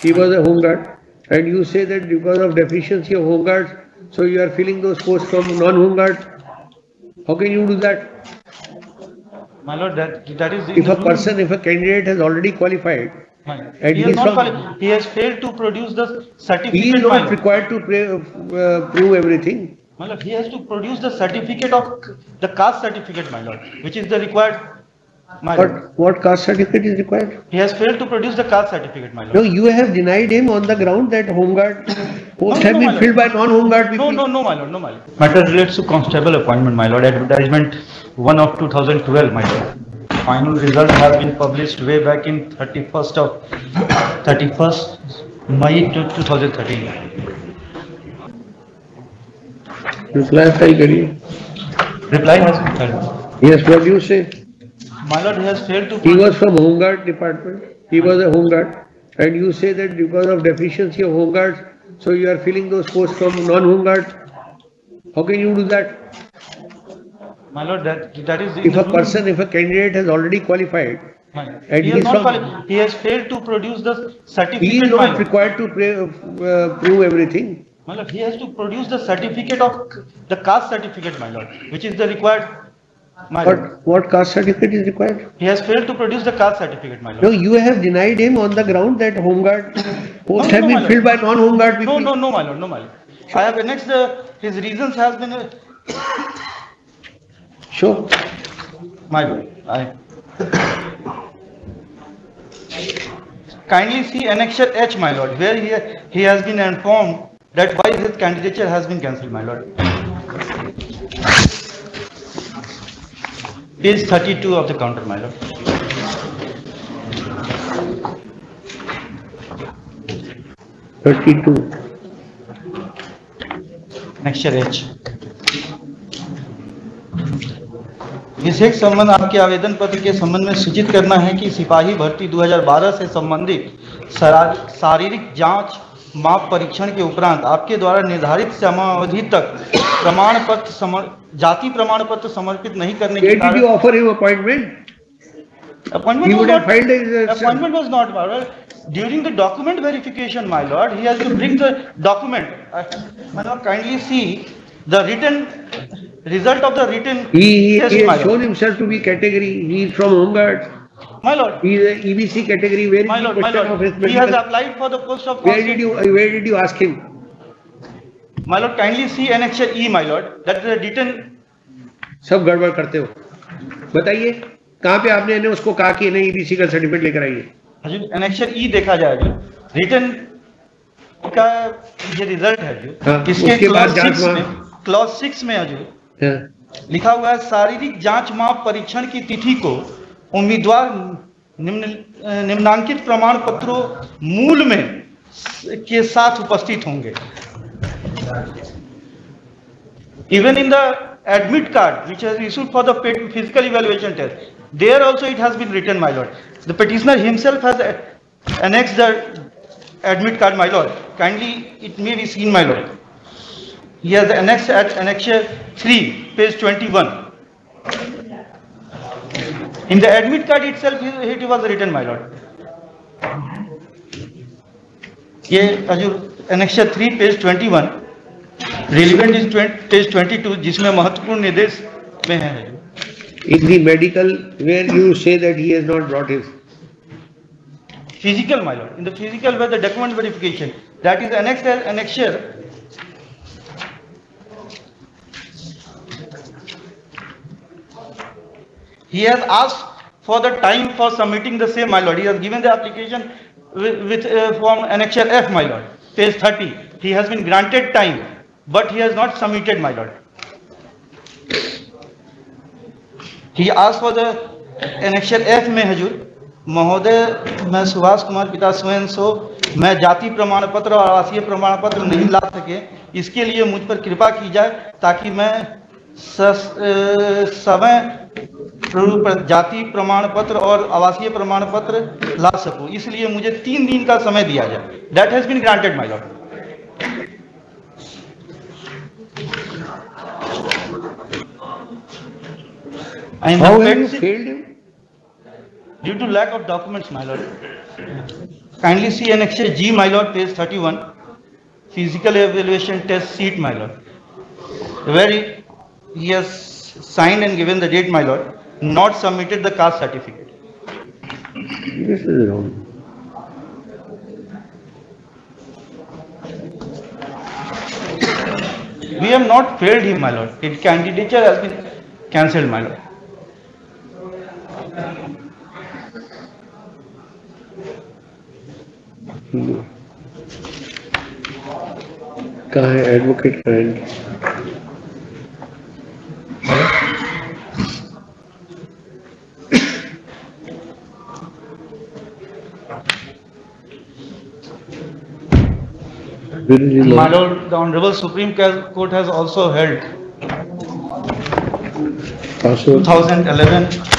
He was a home guard, and you say that because of deficiency of home guards, so you are filling those posts from non-home guards. How can you do that? My lord, that is... If a candidate has already qualified, and he has failed to produce the certificate. He is not required to prove everything. My lord, he has to produce the certificate of the caste certificate, my lord, which is the required. What caste certificate is required? He has failed to produce the caste certificate, my lord. No, you have denied him on the ground that home guard posts have been filled by non-home guard people. No, my lord, Matter relates to constable appointment, my lord. Advertisement 1 of 2012, my lord. Final results have been published way back in 31st May 2013. Reply file करिए. Reply has been filed. Yes, what do you say? My lord, he has failed to... He was from home guard department. He was a home guard, and you say that because of deficiency of home guards, so you are filling those posts from non-home guards. How can you do that? My lord, that is... If a candidate has already qualified, and he has failed to produce the certificate... He is not required to prove everything. My lord, he has to produce the certificate of the caste certificate, my lord, which is the required... What caste certificate is required? He has failed to produce the caste certificate, my lord. No, you have denied him on the ground that home guard posts have been filled by non-home guard people. No, my lord. Sure. I have annexed his reasons has been... Sure. My lord, Kindly see annexure H, my lord, where he has been informed that why his candidature has been cancelled, my lord. Page 32 of the counter, my lord. Next year H. विशेष संबंध आपके आवेदन पत्र के संबंध में सूचित करना है कि सिपाही भर्ती 2012 से संबंधित शारीरिक जांच माप परीक्षण के उपरांत आपके द्वारा निर्धारित समयावधि तक प्रमाण पत्र जाति प्रमाण पत्र समर्पित नहीं करने के कारण appointment was not during the document verification, my lord. He has to bring the document. My lord, kindly see the written result of the written. He has shown himself to be category. He is from home guard. My lord, he is an EBC category. Where my lord, he has applied for the post of. Where did you ask him? My lord, kindly see annexure E, my lord. That is a written. सब गड़बड़ करते हो. बताइए कहाँ पे आपने इन्हें उसको कहा कि नहीं EBC का certificate लेकर आइए. हजुर, annexure E देखा जाएगा. Written का ये result है हजुर. इसके बाद clause 6 में हजुर लिखा हुआ है शारीरिक जांच माप परीक्षण की तिथि को उम्मीदवार निम्नांकित प्रमाण पत्रों मूल में के साथ उपस्थित होंगे. Even in the admit card which has issued for the physical evaluation test, there also it has been written, my lord. The petitioner himself has annexed the admit card, my lord. Kindly, it may be seen, my lord. He has annexed at annexure 3, page 21. In the admit card itself, it was written, my lord. ये annexure 3 page 21, relevant is page 22, जिसमें महत्वपूर्ण निर्देश में है. In the medical, where you say that he has not brought his physical, my lord. In the physical, where the document verification that is annexed as annexure. He has asked for the time for submitting the same, my lord. He has given the application form annexure F, my lord, page 30. He has been granted time, but he has not submitted, my lord. He asked for the annexure F में हजुर महोदय मैं सुभाष कुमार पिता स्वयं सो मैं जाति प्रमाण पत्र और आवासीय प्रमाण पत्र नहीं ला सके, इसके लिए मुझ पर कृपा की जाए ताकि मैं समय जाति प्रमाण पत्र और आवासीय प्रमाण पत्र ला सकूं, इसलिए मुझे 3 दिन का समय दिया जाए. That has been granted, my lord. How have you failed him? Due to lack of documents, my lord. Kindly see annexure G, my lord, page 31, physical evaluation test sheet, my lord, where he has signed and given the date, my lord, not submitted the caste certificate. This is wrong. We have not failed him, my lord. His candidature has been cancelled, my lord. कहाँ है advocate friend? My lord, the Honorable Supreme Court has also held 2011.